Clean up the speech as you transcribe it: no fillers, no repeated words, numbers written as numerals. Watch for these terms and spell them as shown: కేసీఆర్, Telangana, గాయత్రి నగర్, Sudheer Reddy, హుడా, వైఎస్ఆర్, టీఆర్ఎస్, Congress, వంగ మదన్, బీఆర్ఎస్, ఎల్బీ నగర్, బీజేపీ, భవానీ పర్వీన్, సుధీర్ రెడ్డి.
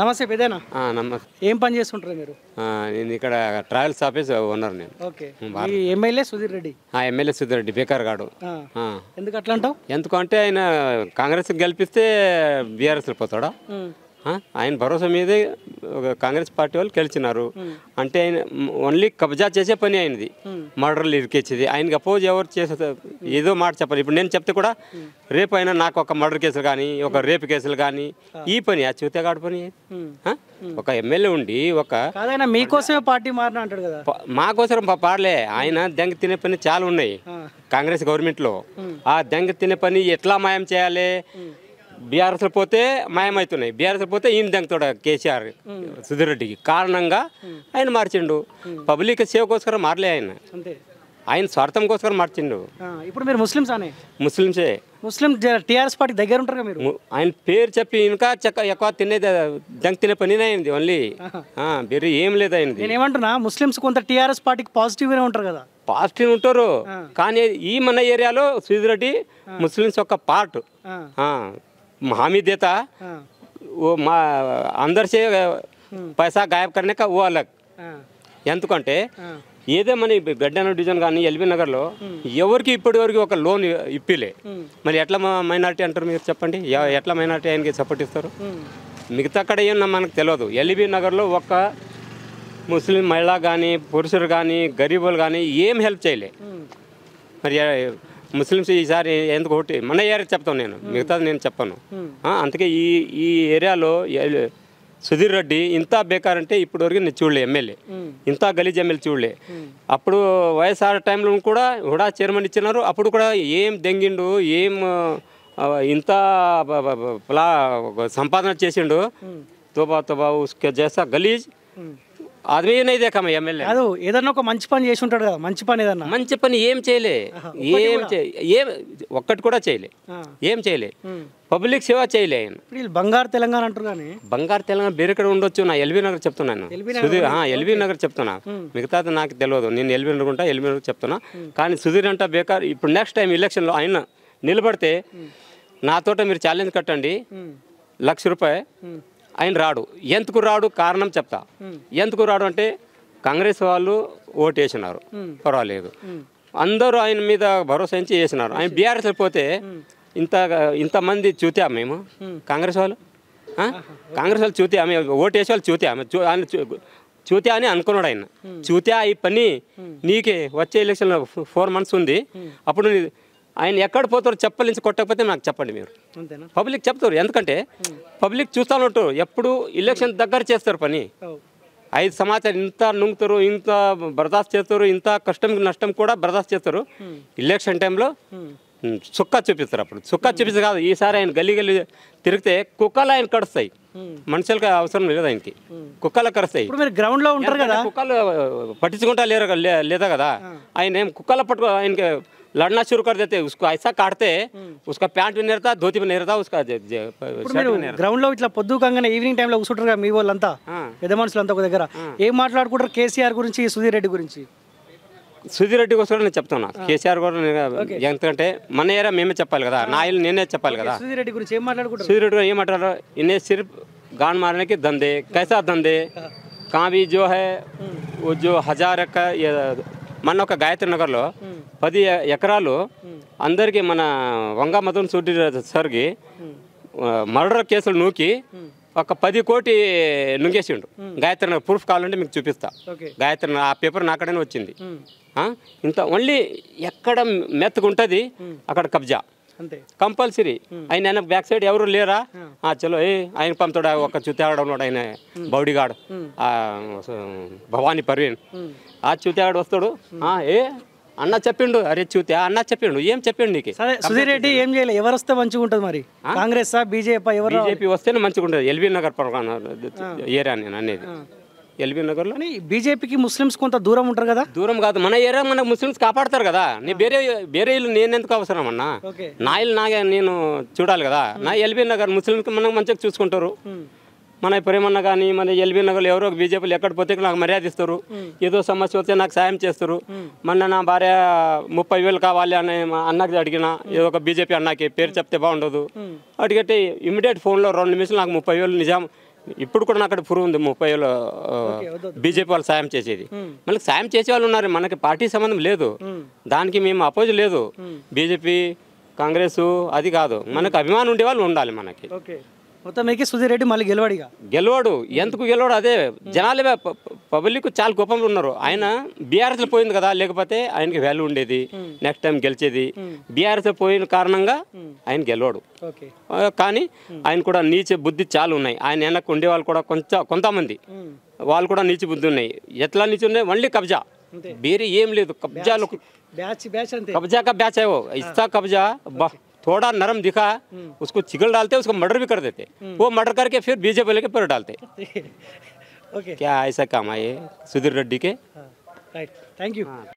నమస్తే పెదనా నమస్తే ఏం పని చేస్తుంటారు మీరు నేను ఇక్కడ ట్రావెల్స్ ఆఫీస్ ఓనర్ నేను ఓకే ఈ ఎమ్మెల్యే సుధీర్ రెడ్డి ఆ ఎమ్మెల్యే సుధీర్ రెడ్డి బేకార్ గాడు ఎందుకు అట్లా అంటావ్ ఎందుకంటే ఆయన కాంగ్రెస్ గెలిపిస్తే బీఆర్ఎస్ పోతాడా ఆయన భరోసా మీదే కాంగ్రెస్ పార్టీ వాళ్ళు గెలిచినారు అంటే ఆయన ఓన్లీ కబ్జా చేసే పని ఆయనది మర్డర్లు ఇరికిచ్చేది ఆయనకి అపోజ్ ఎవరు చేసే ఏదో మాట చెప్పాలి ఇప్పుడు నేను చెప్తే కూడా రేపు అయినా నాకు ఒక మర్డర్ కేసులు కానీ ఒక రేపు కేసులు కానీ ఈ పని ఆ చూతేగాడు పని ఒక ఎమ్మెల్యే ఉండి ఒక మీకోసమే పార్టీ మారిన అంటాడు కదా మాకోసం పాడలే ఆయన దెంగ తినే పని చాలా ఉన్నాయి కాంగ్రెస్ గవర్నమెంట్లో ఆ దెంగ తినే పని ఎట్లా మాయం చేయాలి బీఆర్ఎస్లో పోతే మాయమవుతున్నాయి బీఆర్ఎస్లో పోతే ఈయన దెంగతోడ కేసీఆర్ సుధీర్ రెడ్డికి కారణంగా ఆయన మార్చిండు పబ్లిక్ సేవ కోసం మారలే ఆయన ఆయన స్వార్థం కోసం మార్చిండు ఇప్పుడు మీరు ముస్లిమ్స్ అనే ముస్లిమ్సే ముస్లిం టీఆర్ఎస్ పార్టీ దగ్గర ఉంటారు మీరు ఆయన పేరు చెప్పి ఇంకా చెక్క ఎక్కువ తినే దంగ తినే పని అయింది ఓన్లీ వేరే ఏం లేదు అయింది నేను ఏమంటున్నా ముస్లిమ్స్ కొంత టీఆర్ఎస్ పార్టీకి పాజిటివ్గానే ఉంటారు కదా పాజిటివ్ ఉంటారు కానీ ఈ మన ఏరియాలో సుధీర్ రెడ్డి ముస్లిమ్స్ యొక్క పార్ట్ हामी देता वो अंदर से पैसा गायब करने का वो अलग एंकंटे ఏదే మన గడ్డన డివిజన్ కానీ ఎల్బీ నగర్లో ఎవరికి ఇప్పటివరకు ఒక లోన్ ఇప్పిలే మరి ఎట్లా మైనార్టీ అంటారు మీరు చెప్పండి ఎట్లా మైనార్టీ ఆయనకి సపోర్ట్ ఇస్తారు మిగతా కడ ఏమన్నా మనకు తెలియదు ఎల్బీ నగర్లో ఒక ముస్లిం మహిళ కానీ పురుషులు కానీ గరీబులు కానీ ఏం హెల్ప్ చేయలే మరి ముస్లిమ్స్ ఈసారి ఎందుకు ఒకటి మన ఏరియా చెప్తాను నేను మిగతాది నేను చెప్పాను అందుకే ఈ ఏరియాలో సుధీర్ రెడ్డి ఇంత బేకార్ అంటే ఇప్పటివరకు నేను చూడలే ఎమ్మెల్యే ఇంత గలీజ్ ఎమ్మెల్యే చూడలే అప్పుడు వైఎస్ఆర్ టైంలో కూడా హుడా చైర్మన్ ఇచ్చినారు అప్పుడు కూడా ఏం దెంగిండు ఏం ఇంత సంపాదన చేసిండు తోబా తోబా ఉస్కే జేసా గలీజ్ అది ఏదైనా ఎమ్మెల్యే అదో ఏదన్నా ఒక మంచి పని చేసి ఉంటాడు కదా మంచి పని ఏదన్నా మంచి పని ఏం చేయలే ఏం ఒక్కటి కూడా చేయలే ఏం చేయలే పబ్లిక్ సేవ చేయలే ఆయన బంగారు తెలంగాణ అంటారు కానీ బంగారు తెలంగాణ బీరకడ ఉండొచ్చు నా ఎల్బీ నగర్ చెప్తున్నాను ఎల్బీ నగర్ చెప్తున్నా మిగతాది నాకు తెలియదు నేను ఎల్బీ నగర్ ఉంటా ఎల్బీ నగర్ చెప్తున్నా కానీ సుధీర్ అంట బేకార్ ఇప్పుడు నెక్స్ట్ టైం ఎలక్షన్లో ఆయన నిలబడితే నాతోట మీరు ఛాలెంజ్ కట్టండి ₹1,00,000 ఆయన రాడు ఎందుకు రాడు కారణం చెప్తా ఎందుకు రాడు అంటే కాంగ్రెస్ వాళ్ళు ఓటు వేసినారు పర్వాలేదు అందరూ ఆయన మీద భరోసా ఇచ్చి వేసినారు ఆయన బీఆర్ఎస్ పోతే ఇంతమంది చూతాం మేము కాంగ్రెస్ వాళ్ళు చూతే ఆమె ఓటు వేసే వాళ్ళు చూతే ఆమె ఆయన చూతే అని అనుకున్నాడు ఆయన చూతే ఈ పని నీకే వచ్చే ఎలక్షన్లో 4 months ఉంది అప్పుడు ఆయన ఎక్కడ పోతారు చెప్పలించి కొట్టకపోతే నాకు చెప్పండి మీరు పబ్లిక్ చెప్తారు ఎందుకంటే పబ్లిక్ చూస్తాను ఉంటారు ఎప్పుడు ఎలక్షన్ దగ్గర చేస్తారు పని 5 సంవత్సరాలు ఇంత నుంగుతారు ఇంత బర్దాస్త్ చేస్తారు ఇంత కష్టం నష్టం కూడా బర్దాస్త్ చేస్తారు ఎలక్షన్ టైంలో సుక్క చూపిస్తారు అప్పుడు సుక్క చూపిస్తారు కాదు ఈసారి ఆయన గల్లీ గల్లీ తిరిగితే కుక్కలు ఆయన కడుస్తాయి మనుషులకి అవసరం లేదు ఆయనకి కుక్కలు కడుస్తాయి గ్రౌండ్లో ఉంటారు కదా కుక్కలు పట్టించుకుంటా లేరు లేదా కదా ఆయన ఏం కుక్కల పట్టుకో ఆయనకి लड़ना शुरू कर देते उसको ऐसा काटते उसका पैंट भी नहीं रहता धोती भी नहीं रहता उसका ग्राउंड పొద్దుగానే ఈవినింగ్ టైం లో కూర్చుంటారు కదా మీ వాళ్ళంతా పెద్ద మనుషులంతా ఒక దగ్గర ఏం మాట్లాడుకుంటారు కేసీఆర్ గురించి సుధీర్ రెడ్డి గురించి సుధీర్ రెడ్డి కోసం నేను చెప్తున్నా కేసీఆర్ కూడా ఎందుకంటే మన ఏరియా మేమే చెప్పాలి కదా నా ఇల్లు నేనే చెప్పాలి కదా సుధీర్ రెడ్డి గురించి ఏం మాట్లాడుకుంటారు సుధీర్ రెడ్డి ఏం మాట్లాడారు ఇన్నే సిర్ఫ్ గాన్ మార్నేకి దందే కైసా దందే కావి జో హై वो जो 1000 మన ఒక గాయత్రి నగర్లో 10 ఎకరాలు అందరికీ మన వంగ మదన్ సూటి సార్కి మర్డర్ కేసులు నూకి ఒక 10 కోటి నుంగేసిండు గాయత్రి నగర్ ప్రూఫ్ కావాలంటే మీకు చూపిస్తా గాయత్రి ఆ పేపర్ నాకడనే వచ్చింది ఇంత ఓన్లీ ఎక్కడ మెత్తకుంటుంది అక్కడ కబ్జా కంపల్సరీ ఆయన బ్యాక్ సైడ్ ఎవరు లేరా చలో ఏ ఆయన పంపుతాడు ఒక చూతేగాడు ఉన్నాడు ఆయన బౌడిగాడు భవానీ పర్వీన్ ఆ చూతేగాడు వస్తాడు ఏ అన్న చెప్పిండు అరే చూతే అన్న చెప్పిండు ఏం చెప్పిండు నీకు సుధీర్ రెడ్డి ఏం చేయలే ఎవరు వస్తే మంచిగా ఉంటుంది మరి కాంగ్రెస్ బీజేపీ వస్తేనే మంచిగా ఉంటుంది ఎల్బీ నగర్ ఏరియా నేను అనేది ఎల్బీ నగర్లో బీజేపీకి ముస్లిమ్స్ కొంత దూరం ఉంటారు కదా దూరం కాదు మన ఏరియా మన ముస్లిమ్స్ కాపాడతారు కదా నేను వేరే ఇల్లు నేను ఎందుకు అవసరం అన్నా నా ఇల్లు నాగా నేను చూడాలి కదా నా ఎల్బీ నగర్ ముస్లిమ్స్కి మనం మంచిగా చూసుకుంటారు మన ప్రేమన్న కానీ మన ఎల్బీ నగర్లో ఎవరో బీజేపీలు ఎక్కడ పోతే నాకు మర్యాద ఇస్తారు ఏదో సమస్య వస్తే నాకు సాయం చేస్తారు మొన్న నా భార్య 30,000 కావాలి అని అన్నకి అడిగినా ఏదో ఒక బీజేపీ అన్నకి పేరు చెప్తే బాగుండదు అడిగితే ఇమీడియట్ ఫోన్లో 2 నిమిషాలు నాకు 30,000 నిజాం ఇప్పుడు కూడా నాకు ప్రూవ్ ఉంది 30 ఏళ్ళ బీజేపీ వాళ్ళు సాయం చేసేది మనకి సాయం చేసే వాళ్ళు ఉన్నారు మనకి పార్టీ సంబంధం లేదు దానికి మేము అపోజ్ లేదు బీజేపీ కాంగ్రెస్ అది కాదు మనకు అభిమానం ఉండే వాళ్ళు ఉండాలి మనకి ఓకే మొత్తం ఏకే సుధీర్ రెడ్డి మళ్ళీ గెలవాడిగా గెలవాడు ఎందుకు గెలవాడు అదే జనాలే పబ్లిక్ చాలా కోపంలో ఉన్నారు ఆయన బీఆర్ఎస్ లో పోయింది కదా లేకపోతే ఆయనకి వాల్యూ ఉండేది నెక్స్ట్ టైం గెలిచేది బీఆర్ఎస్ లో పోయిన కారణంగా ఆయన గెలవాడు ఓకే కానీ ఆయన కూడా నీచ బుద్ధి చాలా ఉన్నాయి ఆయన వెనక ఉండే వాళ్ళు కూడా కొంతమంది వాళ్ళు కూడా నీచ బుద్ధి ఉన్నాయి ఎట్లా నీచ ఉన్నాయి ఓన్లీ కబ్జా వేరే ఏం లేదు కబ్జాలో బ్యాచ్ అంటే కబ్జా కా బ్యాచ్ ఆయో ఇస్తా కబ్జా थोड़ा नरम दिखा उसको चिगल डालते उसको मर्डर भी कर देते वो मर्डर करके फिर बीजेपी लेके पर डालते ओके क्या ऐसा काम है सुधीर रेड्डी के राइट थैंक यू।